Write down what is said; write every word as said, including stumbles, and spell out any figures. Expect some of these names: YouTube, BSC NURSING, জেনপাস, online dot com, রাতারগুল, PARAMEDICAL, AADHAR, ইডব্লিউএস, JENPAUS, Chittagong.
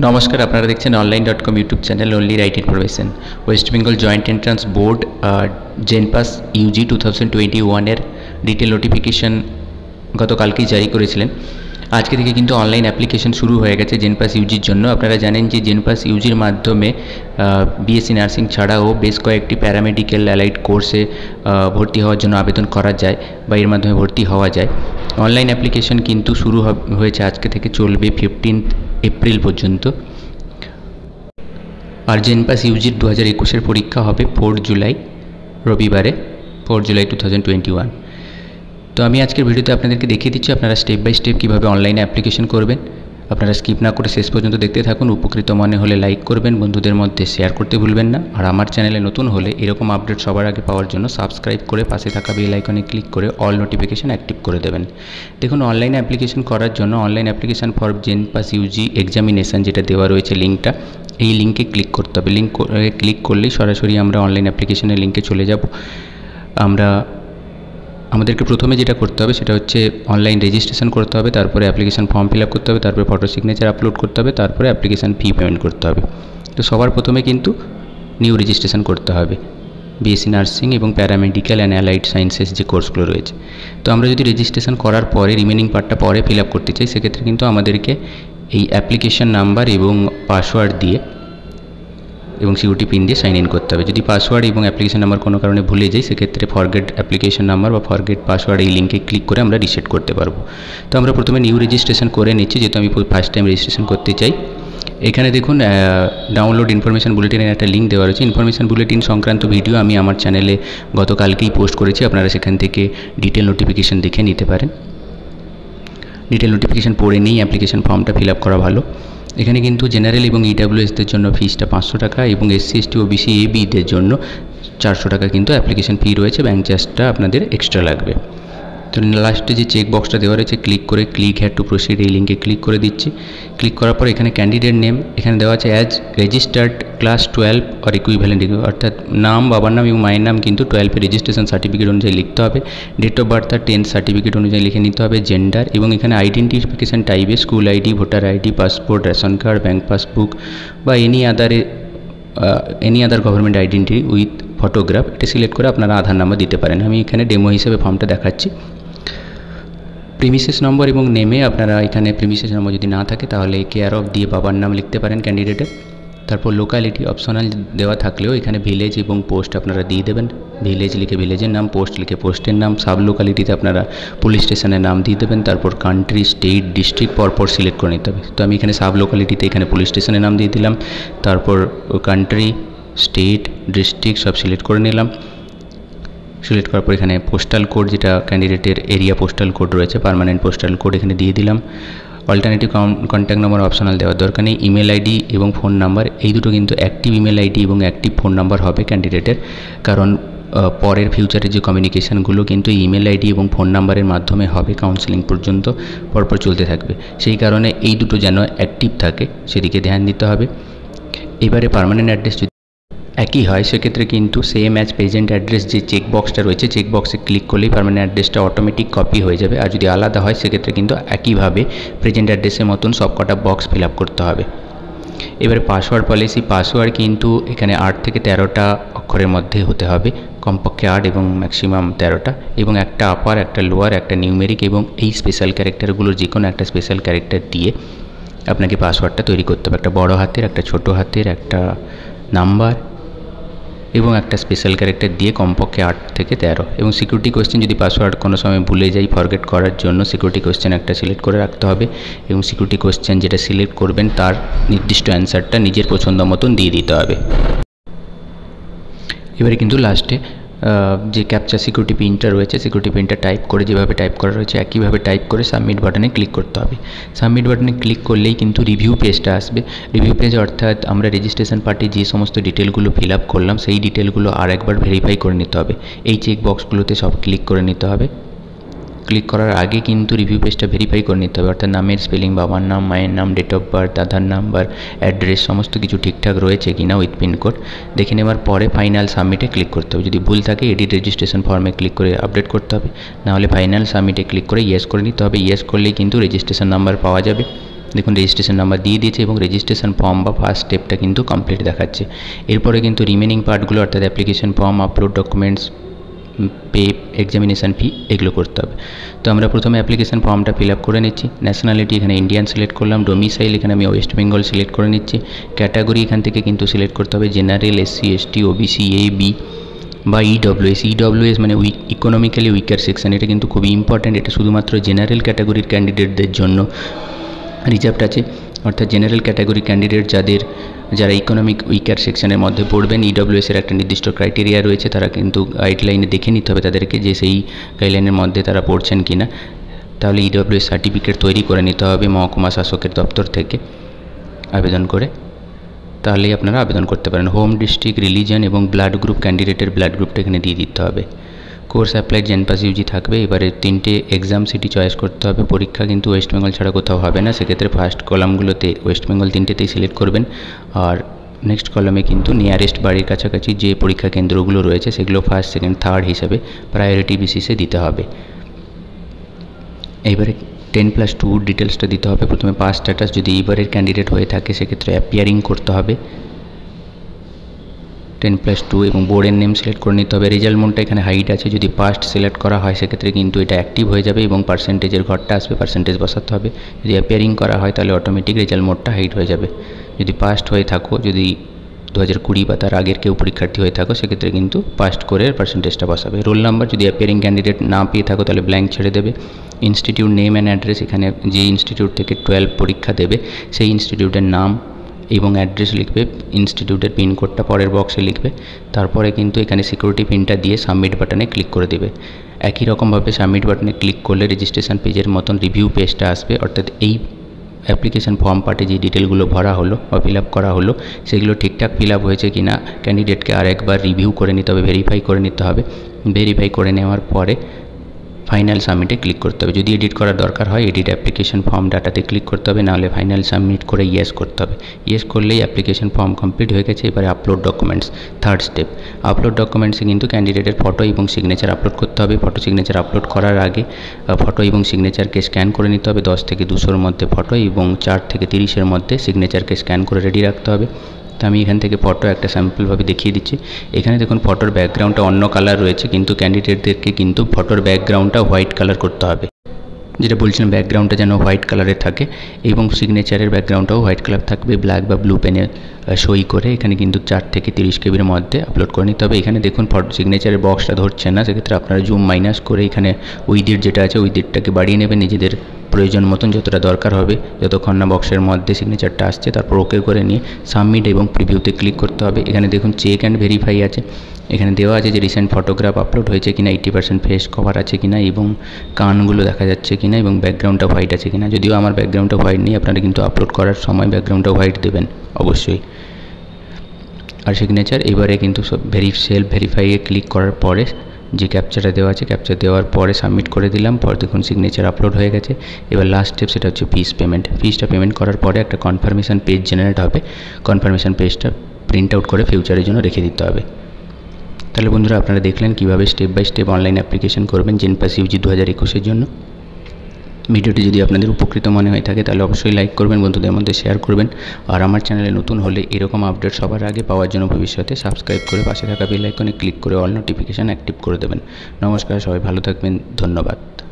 नमस्कार आपनारा देखें online dot com YouTube channel only writing profession waste Bengal joint entrance board JENPAS UG two thousand twenty one detail notification गतकाल के जारी करेছিলেন। आज के क्योंकि ऑनलाइन एप्लीकेशन शुरू हो गए जेनपास यूजिर जो अपनारा जानें जेनपास यूजिर माध्यमे बीएससी नार्सिंग छाड़ाओ बेश कयेकटी पैरामेडिकल एलाइड कोर्से भर्ती हওয়ার জন্য आवेदन करा जाए বা এর মাধ্যমে भर्ती হওয়া যায়। অনলাइन एप्लीकेशन किन्तु शुरू হয়েছে आज के থেকে চলবে पंद्रह एप्रिल পর্যন্ত। আর जेनपास यूजिर दो हज़ार एकुश परीक्षा হবে फोर जुलाई रविवार फोर जुलाई टू थाउजेंड टोन्टी वन। तो आमी आजकेर भिडियोते आपनादेरके देखिए दिच्छी आपनारा स्टेप बाई स्टेप किभाबे अनलाइन एप्लीकेशन करबेन। आपनारा स्किप ना करे शेष पर्यन्त देखते थाकुन। उपकृत मने होले लाइक करबेन, बंधुदेर मध्ये शेयर करते भुलबेन ना। और आमार चैनेले नतुन होले एरकम आपडेट सबार आगे पाओयार जोन्नो सबस्क्राइब करे पाशे थाका बेल आइकने क्लिक करे अल नोटिफिकेशन एक्टिव करे देबेन। देखुन अनलाइन एप्लीकेशन करार जोन्नो online application for JENPAS UG examination जेटा देवा रयेछे लिंकटा एई लिंके क्लिक करते होबे। लिंक क्लिक करलेई सरासरि आमरा अनलाइन एप्लीकेशनेर लिंके चले जाब। आमरा আমাদেরকে প্রথমে যেটা করতে হবে সেটা হচ্ছে অনলাইন রেজিস্ট্রেশন করতে হবে, তারপরে অ্যাপ্লিকেশন ফর্ম ফিল আপ করতে হবে, তারপরে ফটো সিগনেচার আপলোড করতে হবে, তারপরে অ্যাপ্লিকেশন ফি পেমেন্ট করতে হবে। তো সবার প্রথমে কিন্তু নিউ রেজিস্ট্রেশন করতে হবে বিএসসি নার্সিং এবং প্যারামেডিক্যাল অ্যান্ড অ্যালাইড সায়েন্সেস যে কোর্সগুলো রয়েছে। তো আমরা যদি রেজিস্ট্রেশন করার পরে রিমেনিং পার্টটা পরে ফিল আপ করতে চাই সেক্ষেত্রে কিন্তু আমাদেরকে এই অ্যাপ্লিকেশন নাম্বার এবং পাসওয়ার্ড দিয়ে এবং সিকিউরিটি পিন দিয়ে সাইন ইন করতে হবে। যদি পাসওয়ার্ড এবং অ্যাপ্লিকেশন নাম্বার কোনো কারণে ভুলে যাই সেক্ষেত্রে ফরগেট অ্যাপ্লিকেশন নাম্বার বা ফরগেট পাসওয়ার্ড এই লিঙ্কে ক্লিক করে আমরা রিসেট করতে পারবো। তো আমরা প্রথমে নিউ রেজিস্ট্রেশন করে নিচ্ছি যেহেতু আমি ফার্স্ট টাইম রেজিস্ট্রেশন করতে চাই। এখানে দেখুন ডাউনলোড ইনফরমেশন বুলেটিনের একটা লিঙ্ক দেওয়া রয়েছে। ইনফরমেশন বুলেটিন সংক্রান্ত ভিডিও আমি আমার চ্যানেলে গতকালকেই পোস্ট করেছি, আপনারা সেখান থেকে ডিটেল নোটিফিকেশন দেখে নিতে পারেন। ডিটেল নোটিফিকেশন পড়ে নিয়েই অ্যাপ্লিকেশন ফর্মটা ফিল আপ করা ভালো। এখানে কিন্তু জেনারেল এবং ইডাব্লিউএসদের জন্য ফিসটা পাঁচশো টাকা এবং এসসি এসটি ওবিসি এবিদের জন্য চারশো টাকা কিন্তু অ্যাপ্লিকেশন ফি রয়েছে। ব্যাংক চার্জটা আপনাদের এক্সট্রা লাগবে। তো লাস্টে যে চেক বক্সটা দেওয়া রয়েছে ক্লিক করে ক্লিক হ্যাড টু প্রসিড এই লিঙ্কে ক্লিক করে দিচ্ছি। ক্লিক করার পর এখানে ক্যান্ডিডেট নেম এখানে দেওয়া আছে as registered class twelve or equivalent, অর্থাৎ নাম, বাবার নাম এবং মায়ের নাম কিন্তু টুয়েলভের রেজিস্ট্রেশন সার্টিফিকেট অনুযায়ী লিখতে হবে। ডেট অফ বার্থ আর টেন্থ সার্টিফিকেট অনুযায়ী লিখে নিতে হবে। জেন্ডার এবং এখানে আইডেন্টিফিকেশান টাইপে school ID, voter ID, passport, ration card, bank passbook বা এনি আদারে any other government identity with photograph এটা সিলেক্ট করে আপনারা আধার নাম্বার দিতে পারেন। আমি এখানে ডেমো হিসেবে ফর্মটা দেখাচ্ছি। প্রিমিসেস নম্বর এবং নেমে আপনারা এখানে প্রিমিসেস নম্বর যদি না থাকে তাহলে কেয়ার অফ দিয়ে বাবার নাম লিখতে পারেন ক্যান্ডিডেটের। তারপর লোকালিটি অপশনাল দেওয়া থাকলেও এখানে ভিলেজ এবং পোস্ট আপনারা দিয়ে দেবেন। ভিলেজ লিখে ভিলেজের নাম, পোস্ট লিখে পোস্টের নাম, সাব লোকালিটিতে আপনারা পুলিশ স্টেশনের নাম দিয়ে দেবেন। তারপর কান্ট্রি, স্টেট, ডিস্ট্রিক্ট পরপর সিলেক্ট করে নিতে হবে। তো আমি এখানে সাব লোকালিটিতে এখানে পুলিশ স্টেশনের নাম দিয়ে দিলাম, তারপর কান্ট্রি, স্টেট, ডিস্ট্রিক্ট সব সিলেক্ট করে নিলাম। সিলেক্ট করার পর এখানে পোস্টাল কোড যেটা ক্যান্ডিডেটের এরিয়া পোস্টাল কোড রয়েছে পার্মানেন্ট পোস্টাল কোড এখানে দিয়ে দিলাম। অল্টারনেটিভ কন্ট্যাক্ট নম্বর অপশনাল দেওয়ার দরকার নেই। ইমেল আইডি এবং ফোন নাম্বার এই দুটো কিন্তু অ্যাক্টিভ ইমেল আইডি এবং অ্যাক্টিভ ফোন নাম্বার হবে ক্যান্ডিডেটের, কারণ পরের ফিউচারে যে কমিউনিকেশানগুলো কিন্তু ইমেল আইডি এবং ফোন নাম্বারের মাধ্যমে হবে, কাউন্সেলিং পর্যন্ত পরপর চলতে থাকবে। সেই কারণে এই দুটো যেন অ্যাক্টিভ থাকে সেদিকে ধ্যান দিতে হবে। এবারে পার্মানেন্ট অ্যাড্রেস একই হয় সেক্ষেত্রে কিন্তু সেম অ্যাজ প্রেজেন্ট অ্যাড্রেস যে চেকবক্সটা রয়েছে চেকবক্সে ক্লিক করলেই পার্মানেন্ট অ্যাড্রেসটা অটোমেটিক কপি হয়ে যাবে। আর যদি আলাদা হয় সেক্ষেত্রে কিন্তু একইভাবে প্রেজেন্ট অ্যাড্রেসের মতন সব কটা বক্স ফিল আপ করতে হবে। এবারে পাসওয়ার্ড পলিসি পাসওয়ার্ড কিন্তু এখানে আট থেকে তেরোটা অক্ষরের মধ্যে হতে হবে, কমপক্ষে আট এবং ম্যাক্সিমাম তেরোটা, এবং একটা আপার, একটা লোয়ার, একটা নিউমেরিক এবং এই স্পেশাল ক্যারেক্টারগুলোর যে কোনো একটা স্পেশাল ক্যারেক্টার দিয়ে আপনাকে পাসওয়ার্ডটা তৈরি করতে হবে। একটা বড়ো হাতের, একটা ছোটো হাতের, একটা নাম্বার এবং একটা স্পেশাল ক্যারেক্টার দিয়ে কমপক্ষে আট থেকে তেরো। এবং সিকিউরিটি কোয়েশ্চেন যদি পাসওয়ার্ড কোনো সময় ভুলে যাই ফরগেট করার জন্য সিকিউরিটি কোয়েশ্চেন একটা সিলেক্ট করে রাখতে হবে। এবং সিকিউরিটি কোয়েশ্চেন যেটা সিলেক্ট করবেন তার নির্দিষ্ট অ্যান্সারটা নিজের পছন্দ মতন দিয়ে দিতে হবে। এবারে কিন্তু লাস্টে যে ক্যাপচা সিকিউরিটি পিনটা রয়েছে সিকিউরিটি পিনটা টাইপ করে যেভাবে টাইপ করা রয়েছে একইভাবে টাইপ করে সাবমিট বাটনে ক্লিক করতে হবে। সাবমিট বাটনে ক্লিক করলেই কিন্তু রিভিউ পেজটা আসবে। রিভিউ পেজ অর্থাৎ আমরা রেজিস্ট্রেশন পার্টি যে সমস্ত ডিটেলগুলো ফিল আপ করলাম সেই ডিটেলগুলো আর একবার ভেরিফাই করে নিতে হবে। এই চেক বক্সগুলোতে সব ক্লিক করে নিতে হবে। ক্লিক করার আগে কিন্তু রিভিউ পেজটা ভেরিফাই করে নিতে হবে, অর্থাৎ নামের স্পেলিং, বাবার নাম, মায়ের নাম, date of birth, Aadhaar number, address সমস্ত কিছু ঠিকঠাক রয়েছে কি না উইথ পিনকোড দেখে নেওয়ার পরে ফাইনাল সাবমিটে ক্লিক করতে হবে। যদি ভুল থাকে এডিট রেজিস্ট্রেশন ফর্মে ক্লিক করে আপডেট করতে হবে, নাহলে ফাইনাল সাবমিটে ক্লিক করে ইয়েস করে নিতে হবে। ইয়েস করলেই কিন্তু রেজিস্ট্রেশন নাম্বার পাওয়া যাবে। देखो रेजिस्ट्रेशन नम्बर दिए दिए रेजिस्ट्रेशन फर्म फार्स्ट स्टेपटा क्योंकि कमप्लीट देखाচ্ছে। এরপরে কিন্তু रिमेनिंग पार्टगुलो अर्थात application form upload documents pay examination fee एगुलो करते हैं। तो हमें प्रथम एप्लीकेशन फर्मटा फिलआप कर निচ্ছি। नैशनलिटी এখানে इंडियन सिलेक्ट कर लम। डोमिसाइल এখানে আমি वेस्ट बेंगल सिलेक्ट कर নিচ্ছি। कैटागरि এখান থেকে কিন্তু सिलेक्ट करते हैं general S C S T O B C A B বা ইডব্লিউএস। ইডব্লিউএস মানে উইক ইকোনমিক্যালি উইকার সেকশন, এটা কিন্তু খুবই ইম্পর্টেন্ট। এটা শুধুমাত্র জেনারেল ক্যাটাগরির ক্যান্ডিডেটদের জন্য रिजार्व আছে, अर्थात जेनारेल कैटागरि कैंडिडेट যাদের যারা ইকোনমিক উইকার সেকশনের মধ্যে পড়বেন। ইডব্লিউএস এর একটা নির্দিষ্ট ক্রাইটেরিয়া রয়েছে, তারা কিন্তু গাইডলাইনে দেখে নিতে হবে তাদেরকে যে সেই গাইডলাইনের মধ্যে তারা পড়ছেন কিনা। তাহলে ইডব্লিউএস সার্টিফিকেট তৈরি করে নিতে হবে মহকুমা শাসকের দপ্তর থেকে আবেদন করে, তাহলেই আপনারা আবেদন করতে পারেন। হোম ডিস্ট্রিক্ট, রিলিজন এবং ব্লাড গ্রুপ ক্যান্ডিডেটের ব্লাড গ্রুপটা এখানে দিয়ে দিতে হবে। কোর্স অ্যাপ্লাইড জেনপাস ইউজি থাকবে। এবারে তিনটে এক্সাম সিটি চয়েস করতে হবে। পরীক্ষা কিন্তু ওয়েস্ট বেঙ্গল ছাড়া কোথাও হবে না, সেক্ষেত্রে ফার্স্ট কলামগুলোতে ওয়েস্ট বেঙ্গল তিনটেতেই সিলেক্ট করবেন। আর নেক্সট কলামে কিন্তু নিয়ারেস্ট বাড়ির কাছাকাছি যে পরীক্ষা কেন্দ্রগুলো রয়েছে সেগুলো ফার্স্ট সেকেন্ড থার্ড হিসাবে প্রায়োরিটি বেসিসে দিতে হবে। এবারে टेन प्लस टू डिटेल्सटा दीते हैं। प्रथम पास स्टैटास जो एबारे कैंडिडेट होये थाके से क्षेत्र में अपियारिंग करते हैं टेन प्लस टू और बोर्डर नेम सिलेक्ट कर लेते हैं। रेजल्ट मोडटा एखाने हाइड आछे, जो पास्ट सिलेक्ट करा हय से क्षेत्र में किन्तु एटा एक्टिव हो जाए और पार्सेंटेजर घरटा आसबे, पार्सेंटेज बसाते हैं। जो अपियारिंग करा हय ताहले अटोमेटिक रेजल्ट मोडटा हाइड हो जाए। जो पास्ट होये थाको, जो दो हज़ार कुड़ी बा तार आगेर केउ परीक्षार्थी होये थाको से क्षेत्र में किन्तु पास्ट करे पार्सेंटेजटा बसाबे। रोल नम्बर जो अपियारिंग कैंडिडेट ना पेये थाको ताहले ब्लैंक छेड़े देबे। इन्स्टिट्यूट नेम एंड एड्रेस, एखाने जे इन्स्टिट्यूट थेके ट्वेल्व परीक्षा देबे सेई इन्स्टिट्यूटेर नाम एवं एड्रेस लिखबे। इन्स्टिट्यूटेर पिन कोडटा परेर बक्से लिखबे। तारपरे किन्तु एखाने सिक्यूरिटी पिनटा दिए सबमिट बाटने क्लिक करे देबे। एक ही रकम भावे सबमिट बाटने क्लिक करले रेजिस्ट्रेशन पेजेर मतन रिव्यू पेजटा आसबे, अर्थात एई অ্যাপ্লিকেশন ফর্ম পার্টে যে ডিটেলগুলো ভরা হলো বা ফিল আপ করা হলো সেগুলো ঠিকঠাক ফিল আপ হয়েছে কি না ক্যান্ডিডেটকে আর একবার রিভিউ করে নিতে হবে, ভেরিফাই করে নিতে হবে। ভেরিফাই করে নেওয়ার পরে ফাইনাল সাবমিটে ক্লিক করতে হবে। যদি এডিট করার দরকার হয় এডিট অ্যাপ্লিকেশন ফর্ম ডাটাতে ক্লিক করতে হবে, নাহলে ফাইনাল সাবমিট করে ইয়েস করতে হবে। ইয়েস করলেই অ্যাপ্লিকেশন ফর্ম কমপ্লিট হয়ে গেছে। এবারে upload documents third step. Upload ডকুমেন্টসে কিন্তু ক্যান্ডিডেটের ফটো এবং সিগনেচার আপলোড করতে হবে। ফটো সিগনেচার আপলোড করার আগে ফটো এবং সিগনেচারকে স্ক্যান করে নিতে হবে। দশ থেকে দুশোর মধ্যে ফটো এবং চার থেকে তিরিশের মধ্যে সিগনেচারকে স্ক্যান করে রেডি রাখতে হবে। তো আমি এখান থেকে ফটো একটা স্যাম্পল ভাবে দেখিয়ে দিচ্ছি। এখানে দেখুন ফটোর ব্যাকগ্রাউন্ডটা অন্য কালার রয়েছে, কিন্তু ক্যান্ডিডেটদেরকে কিন্তু ফটোর ব্যাকগ্রাউন্ডটা হোয়াইট কালার করতে হবে। যেটা বলছিলাম ব্যাকগ্রাউন্ডটা যেন হোয়াইট কালারের থাকে এবং সিগনেচারের ব্যাকগ্রাউন্ডটাও হোয়াইট কালার থাকবে। ব্ল্যাক বা ব্লু পেনে সই করে এখানে কিন্তু চার থেকে তিরিশ কেবির মধ্যে আপলোড করে নিতে হবে। এখানে দেখুন ফটো সিগনেচারের বক্সটা ধরছে না, সেক্ষেত্রে আপনারা জুম মাইনাস করে এখানে উইদিট যেটা আছে উইদিটটাকে বাড়িয়ে নেবেন নিজেদের প্রয়োজন মতন, যতটা দরকার হবে, যতক্ষণ না বক্সের মধ্যে সিগনেচারটা আসছে। তারপর ওকে করে নিয়ে সাবমিট এবং প্রিভিউতে ক্লিক করতে হবে। এখানে দেখুন চেক অ্যান্ড ভেরিফাই আছে। এখানে দেওয়া আছে যে রিসেন্ট ফটোগ্রাফ আপলোড হয়েছে কিনা, এইটি পার্সেন্ট ফেস কভার আছে কিনা এবং কানগুলো দেখা যাচ্ছে কিনা এবং ব্যাকগ্রাউন্ডটা হোয়াইট আছে কিনা। যদিও আমার ব্যাকগ্রাউন্ডটা হোয়াইট নেই, আপনারা কিন্তু আপলোড করার সময় ব্যাকগ্রাউন্ডটা হোয়াইট দেবেন অবশ্যই। আর সিগনেচার এবারে কিন্তু সব ভেরি সেলফ ভেরিফাইয়ে ক্লিক করার পরে যে ক্যাপচাটা দেওয়া আছে ক্যাপচার দেওয়ার পরে সাবমিট করে দিলাম। পর দেখুন সিগনেচার আপলোড হয়ে গেছে। এবার লাস্ট স্টেপ সেটা হচ্ছে ফিস পেমেন্ট। ফিসটা পেমেন্ট করার পরে একটা কনফার্মেশন পেজ জেনারেট হবে। কনফার্মেশন পেজটা প্রিন্ট আউট করে ফিউচারের জন্য রেখে দিতে হবে। তাহলে বন্ধুরা আপনারা দেখলেন কীভাবে step by step online application করবেন জেনপাস ইউজি দু হাজার একুশের জন্য। ভিডিওটি যদি আপনাদের উপকৃত মনে হয়ে থাকে তাহলে অবশ্যই লাইক করবেন, বন্ধুদের মধ্যে শেয়ার করবেন। আর আমার চ্যানেলে নতুন হলে এরকম আপডেট সবার আগে পাওয়ার জন্য ভবিষ্যতে সাবস্ক্রাইব করে পাশে থাকা বেল আইকনে ক্লিক করে অল নোটিফিকেশান অ্যাক্টিভ করে দেবেন। নমস্কার, সবাই ভালো থাকবেন, ধন্যবাদ।